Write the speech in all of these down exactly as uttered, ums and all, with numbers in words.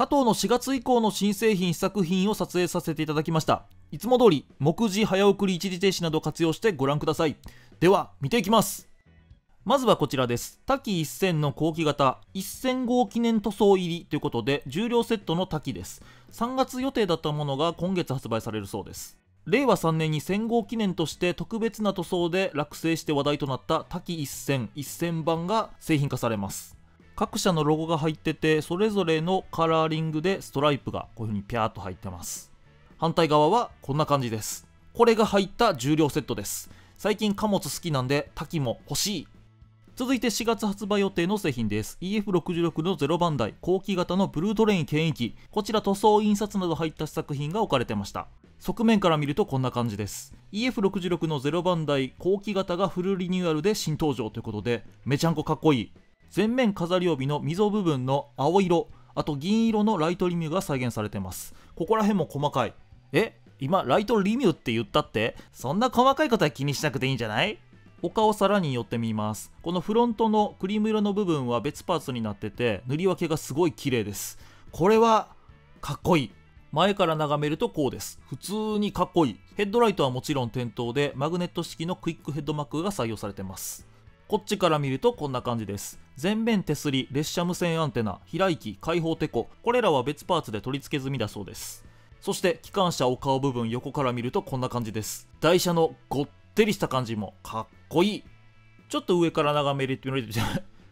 加藤のしがつ以降の新製品試作品を撮影させていただきました。いつも通り目次早送り一時停止など活用してご覧ください。では見ていきます。まずはこちらです。タキせんの後期型せん号記念塗装入りということで、重量セットのタキです。さんがつ予定だったものが今月発売されるそうです。れいわさんねんにせん号記念として特別な塗装で落成して話題となったタキせんせんばんが製品化されます。各社のロゴが入ってて、それぞれのカラーリングでストライプがこういう風にピャーっと入ってます。反対側はこんな感じです。これが入った重量セットです。最近貨物好きなんでタキも欲しい。続いてしがつ発売予定の製品です。 イーエフろくじゅうろく のゼロばんだい後期型のブルートレイン牽引。こちら塗装印刷など入った試作品が置かれてました。側面から見るとこんな感じです。 イーエフろくじゅうろく のゼロばんだい後期型がフルリニューアルで新登場ということで、めちゃんこかっこいい。前面飾り帯の溝部分の青色、あと銀色のライトリミューが再現されてます。ここら辺も細かい。え、今ライトリミューって言ったって、そんな細かいことは気にしなくていいんじゃない？他をさらに寄ってみます。このフロントのクリーム色の部分は別パーツになってて、塗り分けがすごい綺麗です。これはかっこいい。前から眺めるとこうです。普通にかっこいい。ヘッドライトはもちろん点灯で、マグネット式のクイックヘッドマックが採用されてます。こっちから見るとこんな感じです。前面手すり、列車無線アンテナ、開き、開放テコ、これらは別パーツで取り付け済みだそうです。そして機関車お顔部分、横から見るとこんな感じです。台車のごってりした感じもかっこいい。ちょっと上から眺めるって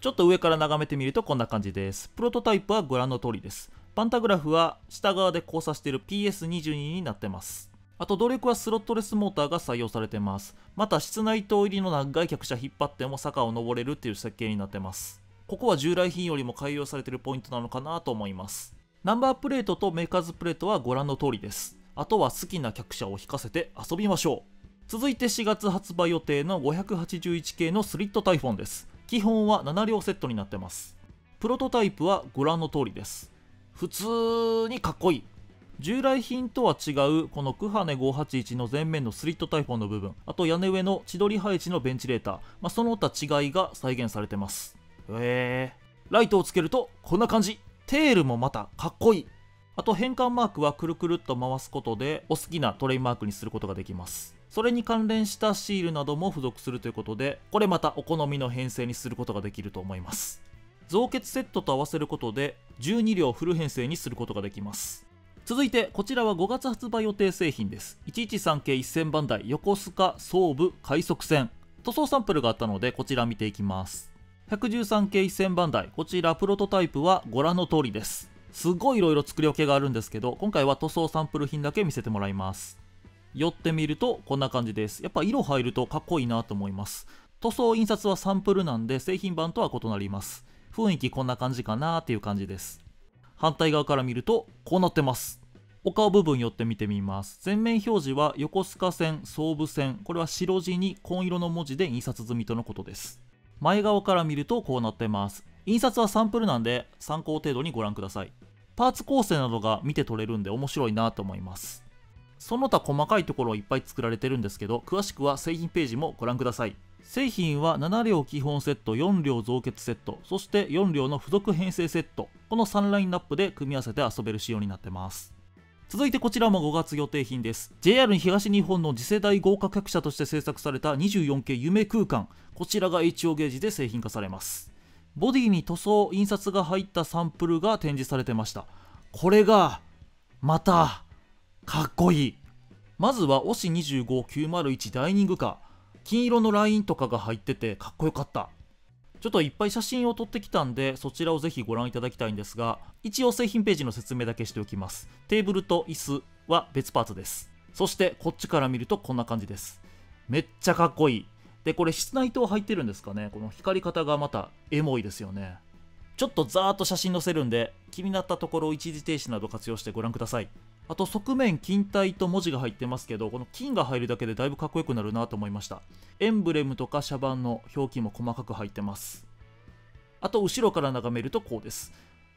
ちょっと上から眺めてみるとこんな感じです。プロトタイプはご覧の通りです。パンタグラフは下側で交差している ピーエスにじゅうに になってます。あと動力はスロットレスモーターが採用されてます。また室内灯入りの長い客車引っ張っても坂を登れるっていう設計になってます。ここは従来品よりも改良されているポイントなのかなと思います。ナンバープレートとメーカーズプレートはご覧の通りです。あとは好きな客車を引かせて遊びましょう。続いてしがつ発売予定のごはちいち系のスリットタイフォンです。基本はなな両セットになってます。プロトタイプはご覧の通りです。普通にかっこいい。従来品とは違うこのクハネごはちいちの前面のスリットタイフォンの部分、あと屋根上の千鳥配置のベンチレーター、まあ、その他違いが再現されてます。へえ。ライトをつけるとこんな感じ。テールもまたかっこいい。あと変換マークはくるくるっと回すことでお好きなトレイマークにすることができます。それに関連したシールなども付属するということで、これまたお好みの編成にすることができると思います。造血セットと合わせることでじゅうに両フル編成にすることができます。続いてこちらはごがつ発売予定製品です。いちいちさん系せんばんだい横須賀総武快速線。塗装サンプルがあったのでこちら見ていきます。いちいちさん系せんばんだい、こちらプロトタイプはご覧の通りです。すごい色々作り分けがあるんですけど、今回は塗装サンプル品だけ見せてもらいます。寄ってみるとこんな感じです。やっぱ色入るとかっこいいなと思います。塗装印刷はサンプルなんで製品版とは異なります。雰囲気こんな感じかなーっていう感じです。反対側から見るとこうなってます。お顔部分寄って見てみます。前面表示は横須賀線、総武線、これは白地に紺色の文字で印刷済みとのことです。前側から見るとこうなってます。印刷はサンプルなんで参考程度にご覧ください。パーツ構成などが見て取れるんで面白いなと思います。その他細かいところをいっぱい作られてるんですけど、詳しくは製品ページもご覧ください。製品はなな両基本セット、よん両増結セット、そしてよん両の付属編成セット、このさんラインナップで組み合わせて遊べる仕様になってます。続いてこちらもごがつ予定品です。 ジェイアール 東日本の次世代豪華客車として制作されたにじゅうよん系夢空間、こちらが エイチオー ゲージで製品化されます。ボディに塗装印刷が入ったサンプルが展示されてました。これがまたかっこいい。まずはオシにじゅうごきゅうまるいちダイニングカー、金色のラインとかが入っててかっこよかった。ちょっといっぱい写真を撮ってきたんで、そちらをぜひご覧いただきたいんですが、一応製品ページの説明だけしておきます。テーブルと椅子は別パーツです。そしてこっちから見るとこんな感じです。めっちゃかっこいい。でこれ室内灯入ってるんですかね。この光り方がまたエモいですよね。ちょっとざーっと写真載せるんで、気になったところを一時停止など活用してご覧ください。あと側面金体と文字が入ってますけど、この金が入るだけでだいぶかっこよくなるなと思いました。エンブレムとか車番の表記も細かく入ってます。あと後ろから眺めるとこうです。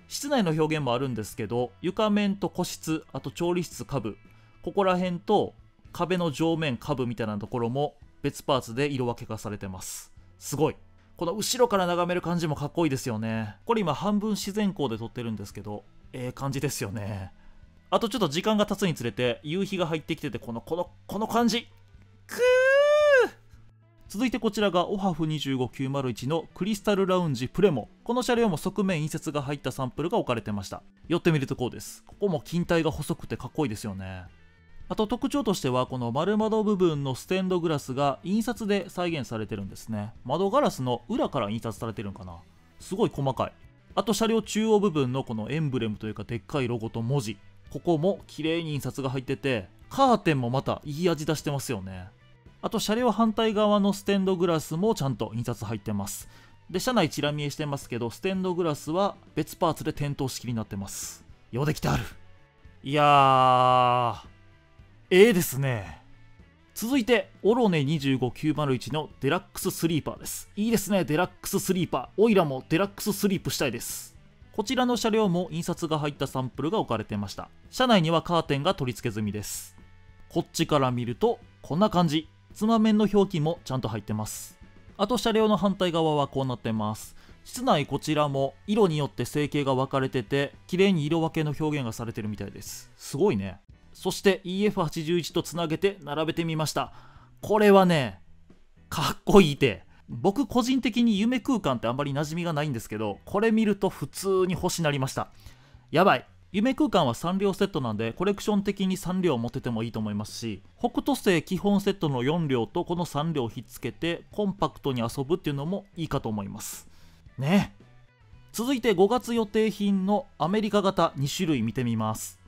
室内の表現もあるんですけど、床面と個室、あと調理室下部、ここら辺と壁の上面下部みたいなところも別パーツで色分けがされてます。すごい。この後ろから眺める感じもかっこいいですよね。これ今半分自然光で撮ってるんですけど、ええ感じですよね。あとちょっと時間が経つにつれて夕日が入ってきてて、このこのこの感じくー。続いてこちらがオハフにじゅうごきゅうまるいちのクリスタルラウンジプレモ。この車両も側面印刷が入ったサンプルが置かれてました。寄ってみるとこうです。ここも金体が細くてかっこいいですよね。あと特徴としては、この丸窓部分のステンドグラスが印刷で再現されてるんですね。窓ガラスの裏から印刷されてるんかな。すごい細かい。あと車両中央部分のこのエンブレムというかでっかいロゴと文字、ここも綺麗に印刷が入ってて、カーテンもまたいい味出してますよね。あと車両反対側のステンドグラスもちゃんと印刷入ってます。で、車内チラ見えしてますけど、ステンドグラスは別パーツで点灯式になってます。ようできてある。いやーええですね。続いてオロネにじゅうごきゅうまるいちのデラックススリーパーです。いいですね、デラックススリーパー。オイラもデラックススリープしたいです。こちらの車両も印刷が入ったサンプルが置かれてました。車内にはカーテンが取り付け済みです。こっちから見るとこんな感じ。つま面の表記もちゃんと入ってます。あと車両の反対側はこうなってます。室内こちらも色によって成形が分かれてて、綺麗に色分けの表現がされてるみたいです。すごいね。そして イーエフはちじゅういち とつなげて並べてみました。これはね、かっこいいて。僕個人的に夢空間ってあんまり馴染みがないんですけど、これ見ると普通に欲しなりました。やばい。夢空間はさん両セットなんで、コレクション的にさん両持っててもいいと思いますし、北斗星基本セットのよん両とこのさん両ひっつけてコンパクトに遊ぶっていうのもいいかと思います。ね。続いてごがつ予定品のアメリカ型に種類見てみます。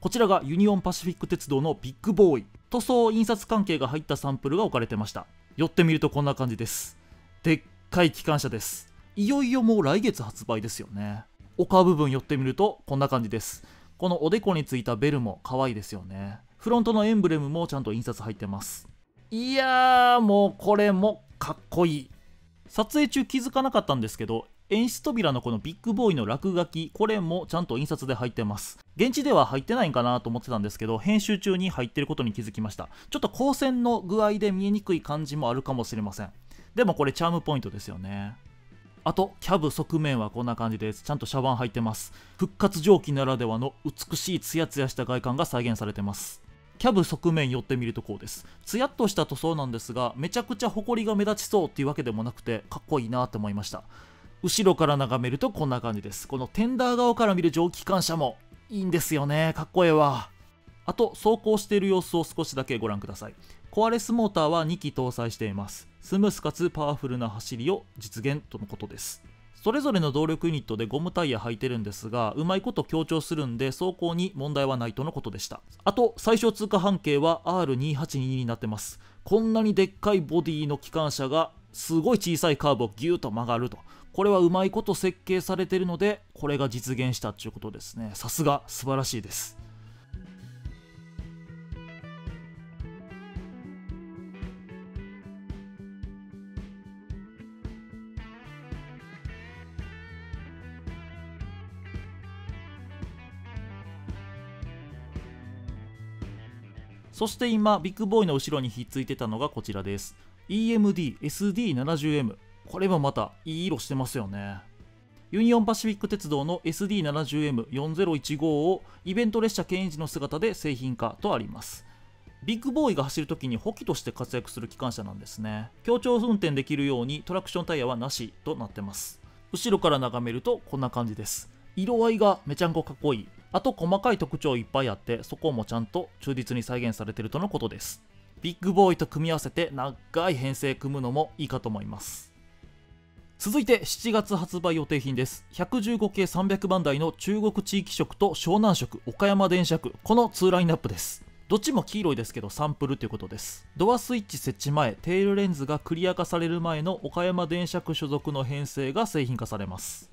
こちらがユニオンパシフィック鉄道のビッグボーイ。塗装印刷関係が入ったサンプルが置かれてました。寄ってみるとこんな感じです。でっかい機関車です。いよいよもう来月発売ですよね。丘部分寄ってみるとこんな感じです。このおでこについたベルも可愛いですよね。フロントのエンブレムもちゃんと印刷入ってます。いやーもうこれもかっこいい。撮影中気づかなかったんですけど、演出扉のこのビッグボーイの落書き、これもちゃんと印刷で入ってます。現地では入ってないんかなと思ってたんですけど、編集中に入ってることに気づきました。ちょっと光線の具合で見えにくい感じもあるかもしれません。でもこれチャームポイントですよね。あとキャブ側面はこんな感じです。ちゃんとシャバン入ってます。復活蒸気ならではの美しいツヤツヤした外観が再現されてます。キャブ側面寄ってみるとこうです。ツヤっとした塗装なんですが、めちゃくちゃホコリが目立ちそうっていうわけでもなくて、かっこいいなって思いました。後ろから眺めるとこんな感じです。このテンダー側から見る蒸気機関車もいいんですよね。かっこええわ。あと走行している様子を少しだけご覧ください。コアレスモーターはにき搭載しています。スムースかつパワフルな走りを実現とのことです。それぞれの動力ユニットでゴムタイヤ履いてるんですが、うまいこと強調するんで走行に問題はないとのことでした。あと最小通過半径は アールにひゃくはちじゅうに になってます。こんなにでっかいボディの機関車がすごい小さいカーブをギューと曲がると、これはうまいこと設計されているので、これが実現したということですね。さすが素晴らしいです。そして今ビッグボーイの後ろにひっついてたのがこちらです。 イーエムディー エスディーななじゅうエム。これもまたいい色してますよね。ユニオンパシフィック鉄道の エスディーななじゅうエムよんせんじゅうご をイベント列車検閲の姿で製品化とあります。ビッグボーイが走るときに補機として活躍する機関車なんですね。協調運転できるようにトラクションタイヤはなしとなってます。後ろから眺めるとこんな感じです。色合いがめちゃんこかっこいい。あと細かい特徴いっぱいあって、そこもちゃんと忠実に再現されているとのことです。ビッグボーイと組み合わせて長い編成組むのもいいかと思います。続いてしちがつ発売予定品です。ひゃくじゅうごけいさんびゃくばんだいの中国地域色と湘南色、岡山電車区、このにラインナップです。どっちも黄色いですけどサンプルということです。ドアスイッチ設置前、テールレンズがクリア化される前の岡山電車区所属の編成が製品化されます。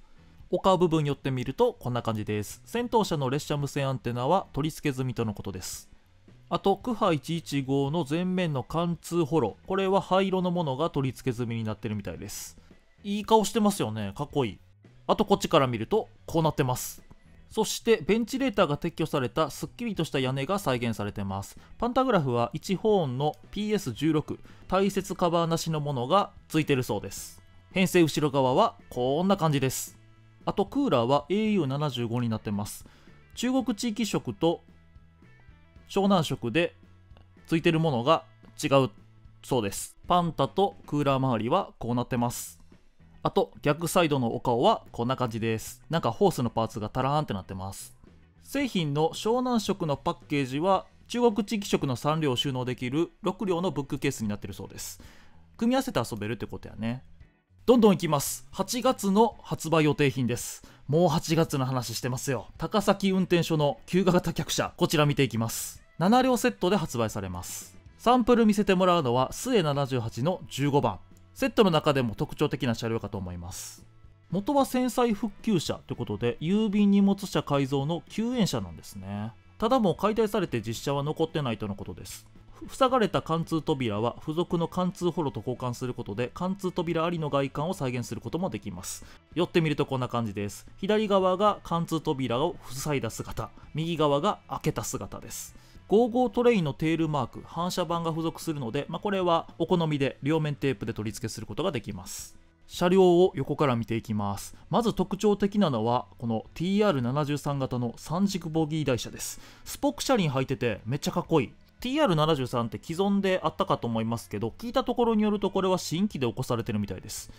丘部分寄ってみるとこんな感じです。先頭車の列車無線アンテナは取り付け済みとのことです。あとクハいちいちごの前面の貫通ホロ、これは灰色のものが取り付け済みになってるみたいです。いい顔してますよね。かっこいい。あとこっちから見るとこうなってます。そしてベンチレーターが撤去されたすっきりとした屋根が再現されてます。パンタグラフはいちホーンの ピーエスじゅうろく 耐雪カバーなしのものがついてるそうです。編成後ろ側はこんな感じです。あとクーラーは エーユーななじゅうご になってます。中国地域色と湘南色でついてるものが違うそうです。パンタとクーラー周りはこうなってます。あと逆サイドのお顔はこんな感じです。なんかホースのパーツがタラーンってなってます。製品の湘南色のパッケージは中国地域色のさん両を収納できるろく両のブックケースになってるそうです。組み合わせて遊べるってことやね。どんどんいきます。はちがつの発売予定品です。もうはちがつの話してますよ。高崎運転所の旧型客車、こちら見ていきます。なな両セットで発売されます。サンプル見せてもらうのはスエななじゅうはちのじゅうごばん。セットの中でも特徴的な車両かと思います。元は戦災復旧車ということで、郵便荷物車改造の救援車なんですね。ただもう解体されて実車は残ってないとのことです。塞がれた貫通扉は付属の貫通ホロと交換することで、貫通扉ありの外観を再現することもできます。寄ってみるとこんな感じです。左側が貫通扉を塞いだ姿、右側が開けた姿です。ごじゅうごトレインのテールマーク、反射板が付属するので、まあ、これはお好みで両面テープで取り付けすることができます。車両を横から見ていきます。まず特徴的なのはこの ティーアールななじゅうさん 型のさん軸ボギー台車です。スポーク車輪履いててめっちゃかっこいい。 ティーアールななじゅうさん って既存であったかと思いますけど、聞いたところによるとこれは新規で起こされてるみたいです。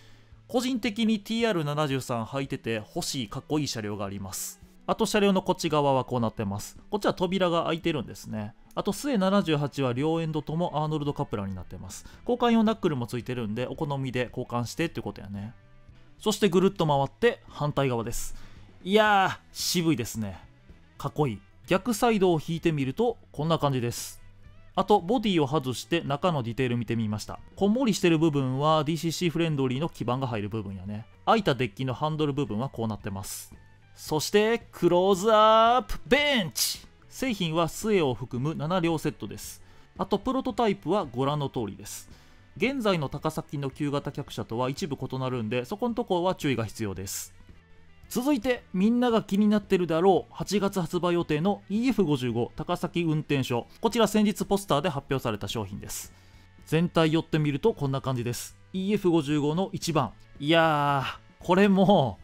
個人的に ティーアールななじゅうさん 履いてて欲しいかっこいい車両があります。あと車両のこっち側はこうなってます。こっちは扉が開いてるんですね。あとスエななじゅうはちは両エンドともアーノルドカプラーになってます。交換用ナックルもついてるんで、お好みで交換してってことやね。そしてぐるっと回って反対側です。いやー渋いですね。かっこいい。逆サイドを引いてみるとこんな感じです。あとボディを外して中のディテール見てみました。こんもりしてる部分は ディーシーシー フレンドリーの基板が入る部分やね。開いたデッキのハンドル部分はこうなってます。そしてクローズアップベンチ。製品はスエを含むなな両セットです。あとプロトタイプはご覧の通りです。現在の高崎の旧型客車とは一部異なるんで、そこのところは注意が必要です。続いてみんなが気になってるだろうはちがつ発売予定の イーエフごじゅうご 高崎運転所、こちら先日ポスターで発表された商品です。全体寄ってみるとこんな感じです。 イーエフごじゅうご のいちばん。いやーこれも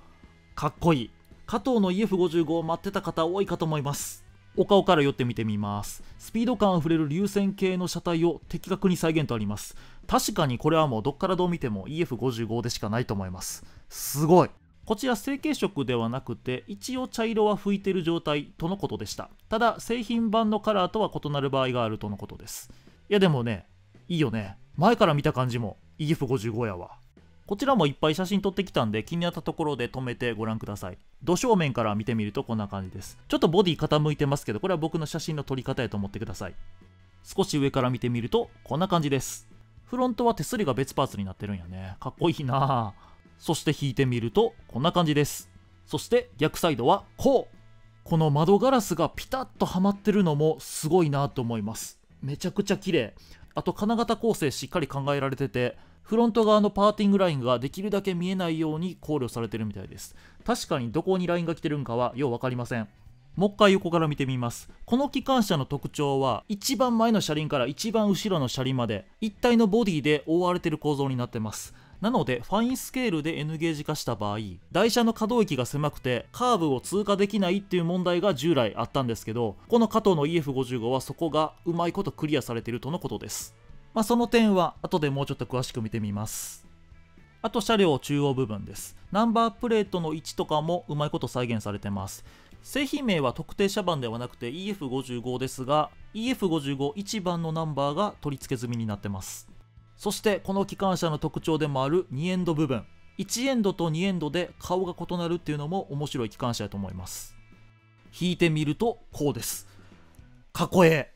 かっこいい。加藤の イーエフごじゅうご を待ってた方多いかと思います。お顔から寄って見てみます。スピード感あふれる流線形の車体を的確に再現とあります。確かにこれはもうどっからどう見ても イーエフごじゅうご でしかないと思います。すごい。こちら成型色ではなくて、一応茶色は拭いてる状態とのことでした。ただ製品版のカラーとは異なる場合があるとのことです。いやでもね、いいよね。前から見た感じも イーエフごじゅうご やわ。こちらもいっぱい写真撮ってきたんで、気になったところで止めてご覧ください。土正面から見てみるとこんな感じです。ちょっとボディ傾いてますけど、これは僕の写真の撮り方やと思ってください。少し上から見てみるとこんな感じです。フロントは手すりが別パーツになってるんやね。かっこいいな。そして引いてみるとこんな感じです。そして逆サイドはこう。この窓ガラスがピタッとはまってるのもすごいなと思います。めちゃくちゃ綺麗。あと金型構成しっかり考えられてて、フロント側のパーティングラインができるだけ見えないように考慮されてるみたいです。確かにどこにラインが来てるんかはよう分かりません。もう一回横から見てみます。この機関車の特徴は、一番前の車輪から一番後ろの車輪まで一体のボディで覆われてる構造になってます。なのでファインスケールで N ゲージ化した場合、台車の可動域が狭くてカーブを通過できないっていう問題が従来あったんですけど、この加藤の イーエフごじゅうご はそこがうまいことクリアされているとのことです。まあその点は後でもうちょっと詳しく見てみます。あと車両中央部分です。ナンバープレートの位置とかもうまいこと再現されてます。製品名は特定車番ではなくて イーエフごじゅうご ですが、 イーエフごじゅうごいち 番のナンバーが取り付け済みになってます。そしてこの機関車の特徴でもあるにエンド部分、いちエンドとにエンドで顔が異なるっていうのも面白い機関車だと思います。引いてみるとこうです。かっこええ。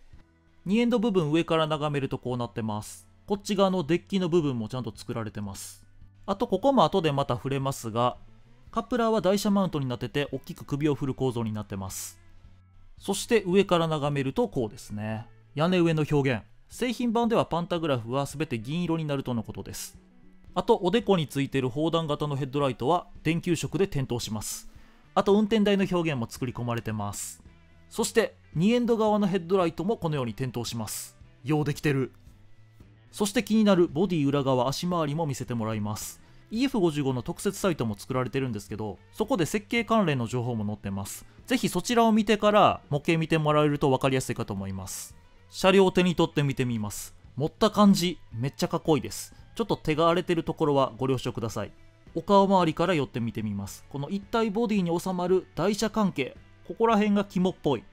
にエンド部分上から眺めるとこうなってます。こっち側のデッキの部分もちゃんと作られてます。あとここも後でまた触れますが、カプラーは台車マウントになってて大きく首を振る構造になってます。そして上から眺めるとこうですね。屋根上の表現、製品版ではパンタグラフは全て銀色になるとのことです。あとおでこについてる砲弾型のヘッドライトは電球色で点灯します。あと運転台の表現も作り込まれてます。そしてにエンド側のヘッドライトもこのように点灯します。ようできてる。そして気になるボディ裏側、足回りも見せてもらいます。イーエフごじゅうご の特設サイトも作られてるんですけど、そこで設計関連の情報も載ってます。ぜひそちらを見てから模型見てもらえると分かりやすいかと思います。車両を手に取って見てみます。持った感じめっちゃかっこいいです。ちょっと手が荒れてるところはご了承ください。お顔周りから寄って見てみます。この一体ボディに収まる台車関係、ここら辺が肝っぽい。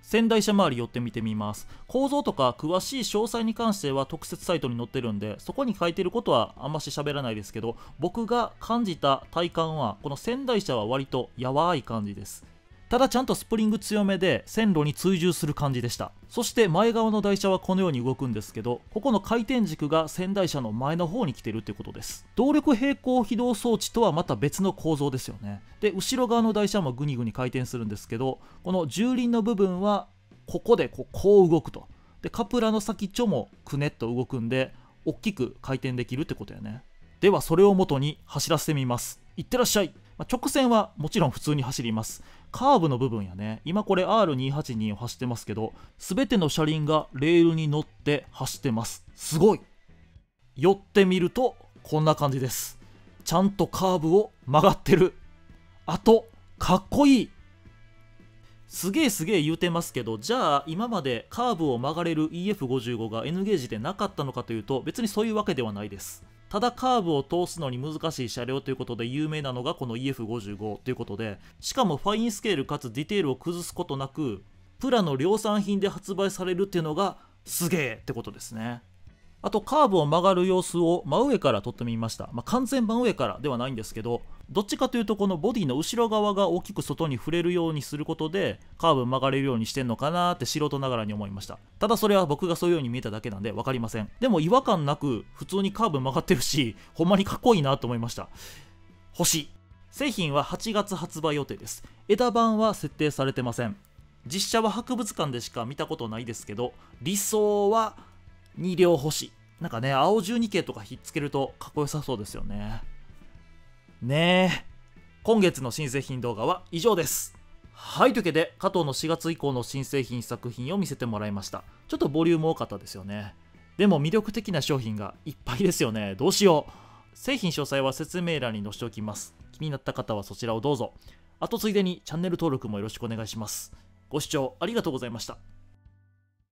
仙台車周り寄って見てみます。構造とか詳しい詳細に関しては特設サイトに載ってるんで、そこに書いてることはあんまし喋らないですけど、僕が感じた体感はこの仙台車は割とやわい感じです。ただちゃんとスプリング強めで線路に追従する感じでした。そして前側の台車はこのように動くんですけど、ここの回転軸が仙台車の前の方に来てるっていうことです。動力平衡非動装置とはまた別の構造ですよね。で後ろ側の台車もグニグニ回転するんですけど、この重輪の部分はここでこう、こう動くと。でカプラの先っちょもくねっと動くんで大きく回転できるってことやね。ではそれを元に走らせてみます。いってらっしゃい。まあ、直線はもちろん普通に走ります。カーブの部分やね。今これ アールにひゃくはちじゅうに を走ってますけど、全ての車輪がレールに乗って走ってます。すごい。寄ってみるとこんな感じです。ちゃんとカーブを曲がってる。あとかっこいい。すげえすげえ言うてますけど、じゃあ今までカーブを曲がれる イーエフごじゅうご が N ゲージでなかったのかというと、別にそういうわけではないです。ただカーブを通すのに難しい車両ということで有名なのがこの イーエフごじゅうご ということで、しかもファインスケールかつディテールを崩すことなくプラの量産品で発売されるっていうのがすげえってことですね。あとカーブを曲がる様子を真上から撮ってみました。まあ、完全真上からではないんですけど、どっちかというとこのボディの後ろ側が大きく外に触れるようにすることでカーブ曲がれるようにしてんのかなーって素人ながらに思いました。ただそれは僕がそういうように見えただけなんで分かりません。でも違和感なく普通にカーブ曲がってるし、ほんまにかっこいいなと思いました。星。製品ははちがつ発売予定です。枝版は設定されてません。実写は博物館でしか見たことないですけど、理想はに両星。なんかね、青じゅうにけいとかひっつけるとかっこよさそうですよね。ねえ。今月の新製品動画は以上です。はい、というわけで加藤のしがつ以降の新製品作品を見せてもらいました。ちょっとボリューム多かったですよね。でも魅力的な商品がいっぱいですよね。どうしよう。製品詳細は説明欄に載せておきます。気になった方はそちらをどうぞ。あとついでにチャンネル登録もよろしくお願いします。ご視聴ありがとうございました。